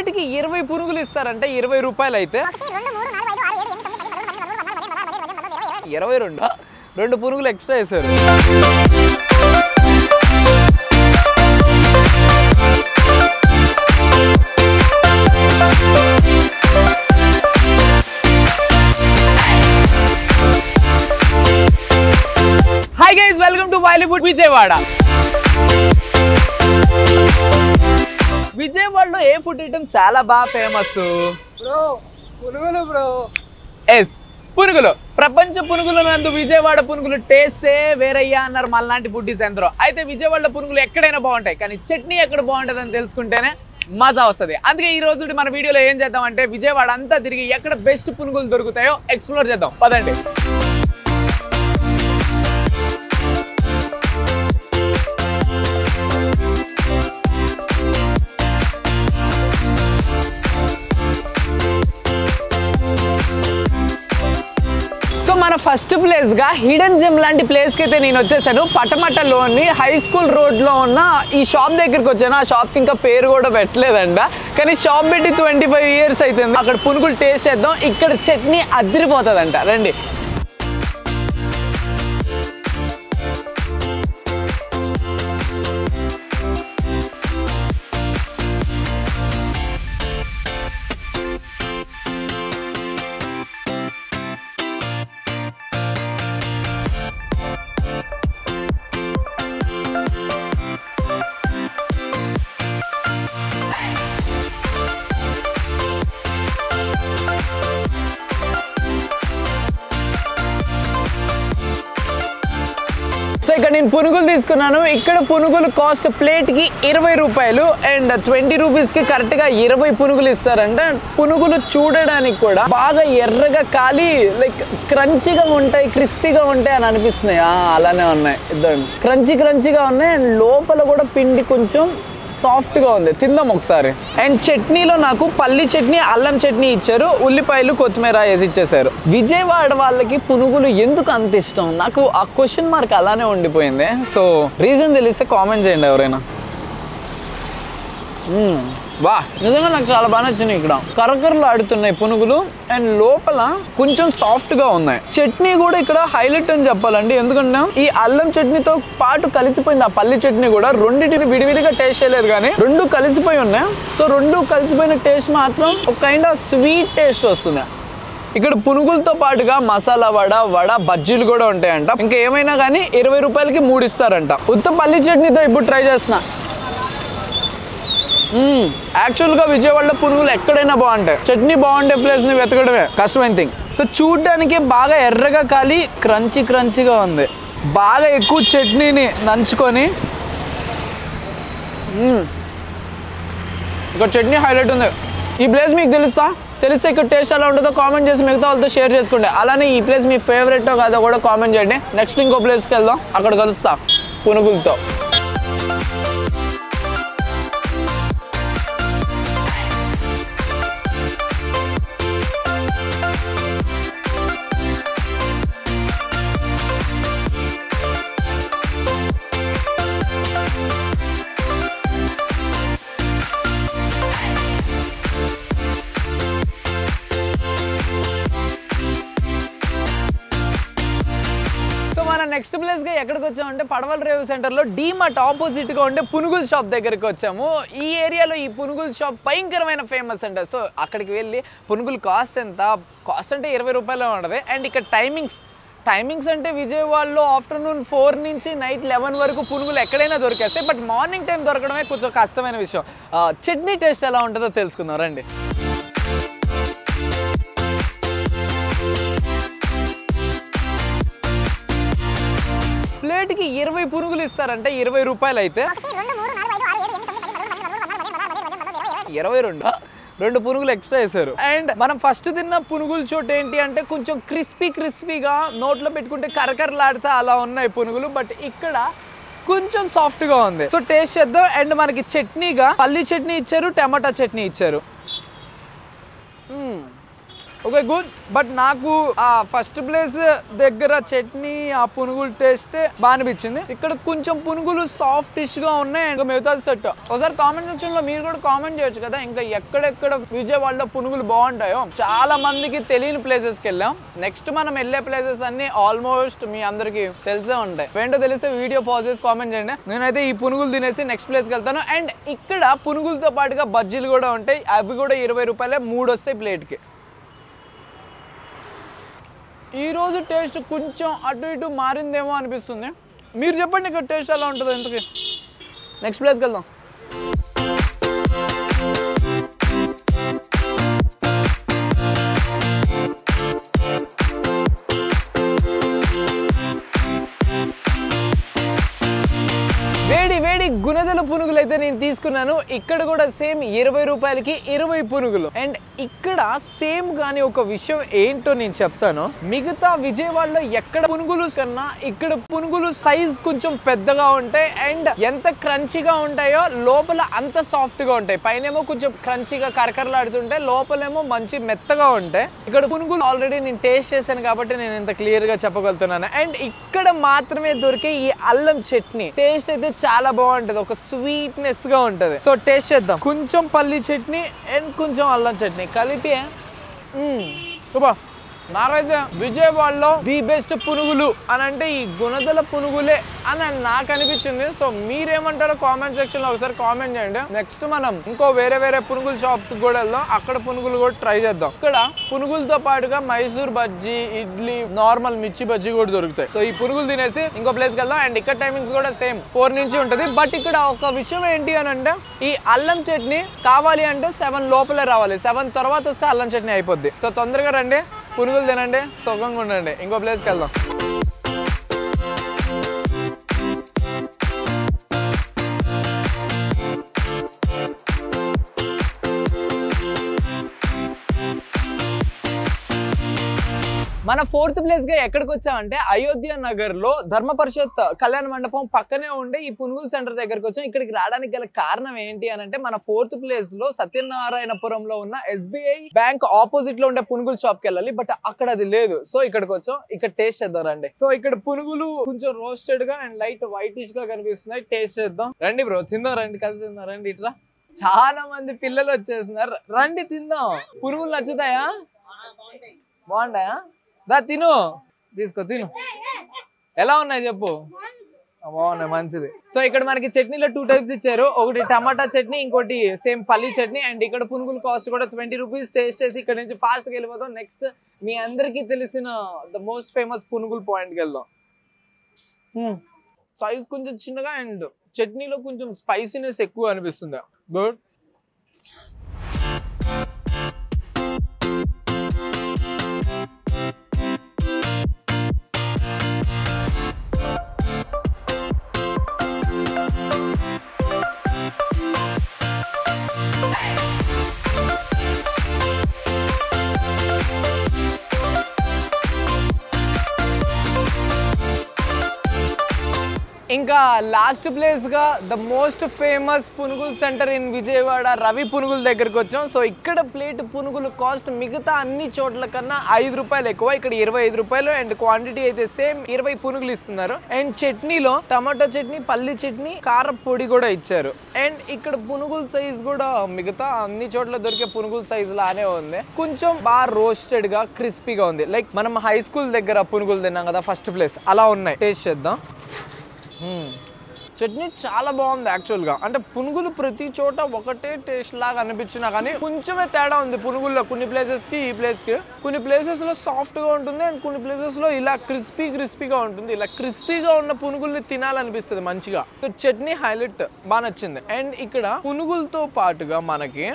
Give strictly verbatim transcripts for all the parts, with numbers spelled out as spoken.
ఒకటికి ఇరవై పురుగులు ఇస్తారంటే ఇరవై రూపాయలు అయితే ఇరవై రెండు రెండు పురుగులు ఎక్స్ట్రా వేశారు. Hi guys, welcome to Bollywood Vijayawada. విజయవాడలో ఏ ఫుడ్ ఐటమ్ చాలా బాగా ఫేమస్? బ్రో పునుగులు. బ్రో ఎస్ పునుగులు. ప్రపంచ పునుగుల నందు విజయవాడ పునుగులు టేస్టే వేరయ్యా అన్నారు మళ్ళాంటి ఫుడ్స్ అందరూ. అయితే విజయవాడలో పునుగులు ఎక్కడైనా బాగుంటాయి, కానీ చట్నీ ఎక్కడ బాగుంటుంది అని తెలుసుకుంటేనే మజా వస్తుంది. అందుకే ఈ రోజు మన వీడియోలో ఏం చేద్దామంటే విజయవాడ అంతా తిరిగి ఎక్కడ బెస్ట్ పునుగులు దొరుకుతాయో ఎక్స్ప్లోర్ చేద్దాం. పదండి. ఫస్ట్ ప్లేస్ గా హిడెన్ జిమ్ లాంటి ప్లేస్ కి అయితే నేను వచ్చేసాను. పటమటలోని హై స్కూల్ రోడ్ లో ఉన్న ఈ షాప్ దగ్గరికి వచ్చాను. ఆ షాప్ కి ఇంకా పేరు కూడా పెట్టలేదంట, కానీ షాప్ పెట్టి ట్వంటీ ఫైవ్ ఇయర్స్ అయితే. అక్కడ పునుగులు టేస్ట్ చేద్దాం, ఇక్కడ చట్నీ అదిరిపోతుందంట. రండి. సో ఇక్కడ నేను పునుగులు తీసుకున్నాను. ఇక్కడ పునుగులు కాస్ట్ ప్లేట్కి ఇరవై రూపాయలు అండ్ ట్వంటీ రూపీస్కి కరెక్ట్గా ఇరవై పునుగులు ఇస్తారంట. పునుగులు చూడడానికి కూడా బాగా ఎర్రగా కాలి లైక్ క్రంచీగా ఉంటాయి, క్రిస్పీగా ఉంటాయి అని అనిపిస్తున్నాయి. అలానే ఉన్నాయి, ఇద్దండి. క్రంచీ క్రంచీగా ఉన్నాయి అండ్ లోపల కూడా పిండి కొంచెం సాఫ్ట్గా ఉంది. తిందాం ఒకసారి. అండ్ చట్నీలో నాకు పల్లి చట్నీ, అల్లం చట్నీ ఇచ్చారు. ఉల్లిపాయలు, కొత్తిమీర వేసి ఇచ్చేసారు. విజయవాడ వాళ్ళకి పునుగులు ఎందుకు అంత ఇష్టం? నాకు ఆ క్వశ్చన్ మార్క్ అలానే ఉండిపోయింది. సో రీజన్ తెలిస్తే కామెంట్ చేయండి ఎవరైనా. వా, నిజంగా నాకు చాలా బాగా నచ్చినాయి. ఇక్కడ కరకరలు ఆడుతున్నాయి పునుగులు అండ్ లోపల కొంచెం సాఫ్ట్గా ఉన్నాయి. చట్నీ కూడా ఇక్కడ హైలైట్ అని చెప్పాలండి, ఎందుకంటే ఈ అల్లం చట్నీతో పాటు కలిసిపోయింది ఆ పల్లి చట్నీ కూడా. రెండింటిని విడివిడిగా టేస్ట్ చేయలేరు, కానీ రెండు కలిసిపోయి ఉన్నాయి. సో రెండు కలిసిపోయిన టేస్ట్ మాత్రం ఒక కైండ్ ఆఫ్ స్వీట్ టేస్ట్ వస్తుంది. ఇక్కడ పునుగులతో పాటుగా మసాలా వడ, వడ బజ్జీలు కూడా ఉంటాయంట. ఇంకా ఏమైనా కానీ ఇరవై రూపాయలకి మూడు ఇస్తారంట. ఉత్త పల్లి చట్నీతో ఇప్పుడు ట్రై చేస్తున్నా. యాక్చువల్గా విజయవాడలో పునుగులు ఎక్కడైనా బాగుంటాయి, చట్నీ బాగుండే ప్లేస్ని వెతకడమే కష్టమైన థింగ్. సో చూడ్డానికి బాగా ఎర్రగా కాలి క్రంచీ క్రంచీగా ఉంది. బాగా ఎక్కువ చట్నీని నంచుకొని ఇక్కడ చట్నీ హైలైట్ ఉంది. ఈ ప్లేస్ మీకు తెలుస్తా? తెలిస్తే ఇక్కడ టేస్ట్ ఎలా ఉంటుందో కామెంట్ చేసి మిగతా వాళ్ళతో షేర్ చేసుకోండి. అలానే ఈ ప్లేస్ మీ ఫేవరెటో కాదో కూడా కామెంట్ చేయండి. నెక్స్ట్ ఇంకో ప్లేస్కి వెళ్దాం, అక్కడ కలుస్తా పునుగులతో. నెక్స్ట్ ప్లేస్గా ఎక్కడికి వచ్చామంటే పడవల రేవు సెంటర్లో డీమార్ట్ ఆపోజిట్గా ఉండే పునుగుల షాప్ దగ్గరికి వచ్చాము. ఈ ఏరియాలో ఈ పునుగుల షాప్ భయంకరమైన ఫేమస్ అంట. సో అక్కడికి వెళ్ళి పునుగులు కాస్ట్ ఎంత, కాస్ట్ అంటే ఇరవై రూపాయలు ఉంటుంది. అండ్ ఇక్కడ టైమింగ్స్, టైమింగ్స్ అంటే విజయవాడలో ఆఫ్టర్నూన్ ఫోర్ నుంచి నైట్ లెవెన్ వరకు పునుగులు ఎక్కడైనా దొరికేస్తాయి. బట్ మార్నింగ్ టైం దొరకడమే కొంచెం కష్టమైన విషయం. చట్నీ టేస్ట్ ఎలా ఉంటుందో తెలుసుకుందాం రండి. ప్లేట్కి ఇరవై పునుగులు ఇస్తారంటే ఇరవై రూపాయలు అయితే ఇరవై రెండు రెండు పునుగులు ఎక్స్ట్రా వేశారు. అండ్ మనం ఫస్ట్ తిన్న పునుగులు చోటు ఏంటి అంటే కొంచెం క్రిస్పీ క్రిస్పీగా నోట్లో పెట్టుకుంటే కరకరలాడితే అలా ఉన్నాయి పునుగులు. బట్ ఇక్కడ కొంచెం సాఫ్ట్గా ఉంది. సో టేస్ట్ చేద్దాం. అండ్ మనకి చట్నీగా పల్లి చట్నీ ఇచ్చారు, టమాటా చట్నీ ఇచ్చారు. ఓకే గుడ్ బట్ నాకు ఆ ఫస్ట్ ప్లేస్ దగ్గర చట్నీ ఆ పునుగులు టేస్ట్ బాగా అనిపించింది. ఇక్కడ కొంచెం పునుగులు సాఫ్టిష్ గా ఉన్నాయి. ఇంకా మిగతా సెట్ ఒకసారి కామెంట్ సెక్షన్ లో మీరు కూడా కామెంట్ చేయొచ్చు కదా ఇంకా ఎక్కడెక్కడ విజయవాడలో పునుగులు బాగుంటాయో. చాలా మందికి తెలియని ప్లేసెస్ కి వెళ్ళాం. నెక్స్ట్ మనం వెళ్ళే ప్లేసెస్ అన్ని ఆల్మోస్ట్ మీ అందరికీ తెలిసే ఉంటాయి. వెంటో తెలిస్తే వీడియో పాజ్ చేసి కామెంట్ చేయండి. నేనైతే ఈ పునుగులు తినేసి నెక్స్ట్ ప్లేస్కి వెళ్తాను. అండ్ ఇక్కడ పునుగులతో పాటుగా బజ్జీలు కూడా ఉంటాయి. అవి కూడా ఇరవై రూపాయలే మూడు వస్తాయి ప్లేట్కి. ఈరోజు టేస్ట్ కొంచెం అటు ఇటు మారిందేమో అనిపిస్తుంది. మీరు చెప్పండి ఇక్కడ టేస్ట్ ఎలా ఉంటుందో. ఎందుకు నెక్స్ట్ ప్లేస్కి వెళ్దాం. గుణదల పునుగులు అయితే నేను తీసుకున్నాను. ఇక్కడ కూడా సేమ్ ఇరవై రూపాయలకి ఇరవై పునుగులు. అండ్ ఇక్కడ సేమ్ కానీ ఒక విషయం ఏంటో నేను చెప్తాను. మిగతా విజయవాడలో ఎక్కడ పునుగులు కన్నా ఇక్కడ పునుగులు సైజ్ కొంచెం పెద్దగా ఉంటాయి. అండ్ ఎంత క్రంచీగా ఉంటాయో లోపల అంత సాఫ్ట్ గా ఉంటాయి. పైనేమో కొంచెం క్రంచీగా కరకరలాడుతుంటాయి, లోపలేమో మంచి మెత్తగా ఉంటాయి. ఇక్కడ పునుగులు ఆల్రెడీ నేను టేస్ట్ చేశాను కాబట్టి నేను ఇంత క్లియర్ గా చెప్పగలుగుతున్నాను. అండ్ ఇక్కడ మాత్రమే దొరికే ఈ అల్లం చట్నీ టేస్ట్ అయితే చాలా బాగుంటుంది. ఒక స్వీట్నెస్ గా ఉంటది. సో టేస్ట్ చేద్దాం. కొంచెం పల్లి చట్నీ అండ్ కొంచెం అల్లం చట్నీ కలిపి బా. నాకైతే విజయవాడలో ది బెస్ట్ పునుగులు అని అంటే ఈ గుణదల పునుగులే అని నాకు అనిపించింది. సో మీరేమంటారో కామెంట్ సెక్షన్ లో ఒకసారి కామెంట్ చేయండి. నెక్స్ట్ మనం ఇంకో వేరే వేరే పునుగుల షాప్స్ కూడా వెళ్దాం. అక్కడ పునుగులు కూడా ట్రై చేద్దాం. ఇక్కడ పునుగులతో పాటుగా మైసూర్ బజ్జీ, ఇడ్లీ, నార్మల్ మిర్చి బజ్జీ కూడా దొరుకుతాయి. సో ఈ పునుగులు తినేసి ఇంకో ప్లేస్ కి వెళ్దాం. అండ్ ఇక్కడ టైమింగ్స్ కూడా సేమ్ ఫోర్ నుంచి ఉంటుంది. బట్ ఇక్కడ ఒక విషయం ఏంటి అని అంటే ఈ అల్లం చట్నీ కావాలి అంటే సెవెన్ లోపలే రావాలి. సెవెన్ తర్వాత వస్తే అల్లం చట్నీ అయిపోద్ది. సో తొందరగా రండి, పునుగులు తినండి, సుఖంగా ఉండండి. ఇంకో ప్లేస్కి వెళ్దాం. మన ఫోర్త్ ప్లేస్ గా ఎక్కడికి వచ్చామంటే అయోధ్య నగర్ లో ధర్మ పరిషత్ కళ్యాణ మండపం పక్కనే ఉండే ఈ పునుగుల సెంటర్ దగ్గరకు వచ్చాం. ఇక్కడికి రావడానికి గల కారణం ఏంటి అని అంటే మన ఫోర్త్ ప్లేస్ లో సత్యనారాయణపురంలో ఉన్న ఎస్బీఐ బ్యాంక్ ఆపోజిట్ లో ఉండే పునుగుల షాప్ కి వెళ్ళాలి. బట్ అక్కడ అది లేదు. సో ఇక్కడికి వచ్చాం. ఇక్కడ టేస్ట్ చేద్దాం రండి. సో ఇక్కడ పునుగులు కొంచెం రోస్టెడ్ గా అండ్ లైట్ వైటిష్ గా కనిపిస్తున్నాయి. టేస్ట్ చేద్దాం రండి బ్రో. తిందాం రండి, కలిసి తిందాం రండి. ఇట్లా చాలా మంది పిల్లలు వచ్చేస్తున్నారు. రండి తిందాం. పునుగులు నచ్చుతాయా? బాగుంటాయా? దా తిను, తీసుకో తిను. ఎలా ఉన్నాయి చెప్పు. బాగున్నాయి, మంచిది. సో ఇక్కడ మనకి చట్నీలో టూ టైప్స్ ఇచ్చారు. ఒకటి టమాటా చట్నీ, ఇంకోటి సేమ్ పల్లి చట్నీ. అండ్ ఇక్కడ పునుగులు కాస్ట్ కూడా ట్వంటీ రూపీస్. టేస్ట్ చేసి ఇక్కడ నుంచి ఫాస్ట్గా వెళ్ళిపోతాం. నెక్స్ట్ మీ అందరికీ తెలిసిన ద మోస్ట్ ఫేమస్ పునుగులు పాయింట్కి వెళ్దాం. సైజ్ కొంచెం చిన్నగా అండ్ చట్నీలో కొంచెం స్పైసీనెస్ ఎక్కువ అనిపిస్తుంది. గుడ్. ఇంకా లాస్ట్ ప్లేస్గా the most famous punugul centre in Vijayawada Ravi పునుగుల దగ్గరకు వచ్చాం. సో ఇక్కడ ప్లేట్ పునుగులు కాస్ట్ మిగతా అన్ని చోట్ల కన్నా ఐదు రూపాయలు ఎక్కువ. ఇక్కడ ఇరవై ఐదు రూపాయలు. అండ్ క్వాంటిటీ అయితే సేమ్ ఇరవై పునుగులు ఇస్తున్నారు. అండ్ చట్నీలో టమాటో చట్నీ, పల్లి చట్నీ, కార పొడి కూడా ఇచ్చారు. అండ్ ఇక్కడ పునుగుల సైజ్ కూడా మిగతా అన్ని చోట్ల దొరికే పునుగుల సైజ్ లానే ఉంది. కొంచెం బాగా రోస్టెడ్ గా క్రిస్పీగా ఉంది. లైక్ మనం హై స్కూల్ దగ్గర పునుగులు తిన్నాం కదా ఫస్ట్ ప్లేస్, అలా ఉన్నాయి. టేస్ట్ చేద్దాం. చట్నీ చాలా బాగుంది యాక్చువల్గా. అంటే పునుగులు ప్రతి చోట ఒకటే టేస్ట్ లాగా అనిపించినా కానీ కొంచెమే తేడా ఉంది పునుగుల్లో. కొన్ని ప్లేసెస్కి ఈ ప్లేస్కి కొన్ని ప్లేసెస్లో సాఫ్ట్గా ఉంటుంది. అండ్ కొన్ని ప్లేసెస్లో ఇలా క్రిస్పీ క్రిస్పీగా ఉంటుంది. ఇలా క్రిస్పీగా ఉన్న పునుగుల్ని తినాలనిపిస్తుంది మంచిగా. చట్నీ హైలైట్, బాగా నచ్చింది. అండ్ ఇక్కడ పునుగులతో పాటుగా మనకి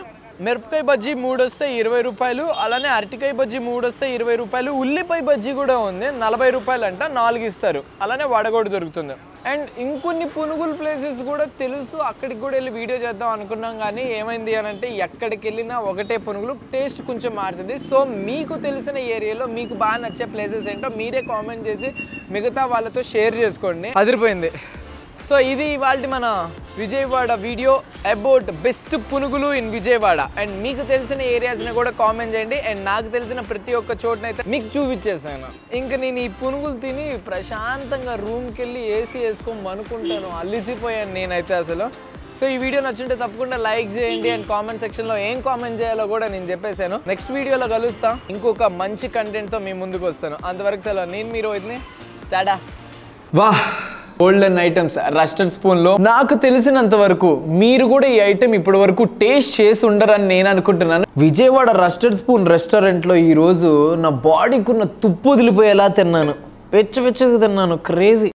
మిరపకాయ బజ్జీ మూడు వస్తే ఇరవై రూపాయలు, అలానే అరటికాయ బజ్జీ మూడు వస్తే ఇరవై రూపాయలు. ఉల్లిపాయ బజ్జీ కూడా ఉంది, నలభై రూపాయలు అంట, నాలుగు ఇస్తారు. అలానే వడగొడు దొరుకుతుంది. అండ్ ఇంకొన్ని పునుగుల ప్లేసెస్ కూడా తెలుసు. అక్కడికి కూడా వెళ్ళి వీడియో చేద్దాం అనుకున్నాం కానీ ఏమైంది అని అంటే ఎక్కడికి వెళ్ళినా ఒకటే పునుగులు. టేస్ట్ కొంచెం మారుతుంది. సో మీకు తెలిసిన ఏరియాలో మీకు బాగా నచ్చే ప్లేసెస్ ఏంటో మీరే కామెంట్ చేసి మిగతా వాళ్ళతో షేర్ చేసుకోండి. అదిరిపోయింది. సో ఇది ఇవాల్టి మన Vijayawada video about best punugulu in Vijayawada. And మీకు తెలిసిన ఏరియాస్ ని కూడా కామెంట్ చేయండి. అండ్ నాకు తెలిసిన ప్రతి ఒక్క చోటనైతే మీకు చూపించేసాను. ఇంకా నేను ఈ పునుగులు తిని ప్రశాంతంగా రూమ్కి వెళ్ళి ఏసీ వేసుకోమని అనుకుంటాను, అలిసిపోయాను నేనైతే అసలు. సో ఈ వీడియో నచ్చుంటే తప్పకుండా లైక్ చేయండి. అండ్ కామెంట్ సెక్షన్లో ఏం కామెంట్ చేయాలో కూడా నేను చెప్పేశాను. నెక్స్ట్ వీడియోలో కలుస్తాం, ఇంకొక మంచి కంటెంట్తో మీ ముందుకు వస్తాను. అంతవరకు సెలవు. నేను మీరు ఇదిని చాడా వాహ్ గోల్డెన్ ఐటమ్స్ రస్టర్డ్ స్పూన్లో నాకు తెలిసినంత వరకు మీరు కూడా ఈ ఐటమ్ ఇప్పటి వరకు టేస్ట్ చేసి ఉండరని నేను అనుకుంటున్నాను. విజయవాడ రస్టర్డ్ స్పూన్ రెస్టారెంట్లో ఈరోజు నా బాడీకి ఉన్న తుప్పు వదిలిపోయేలా తిన్నాను, వెచ్చ వెచ్చగా తిన్నాను, క్రేజీ.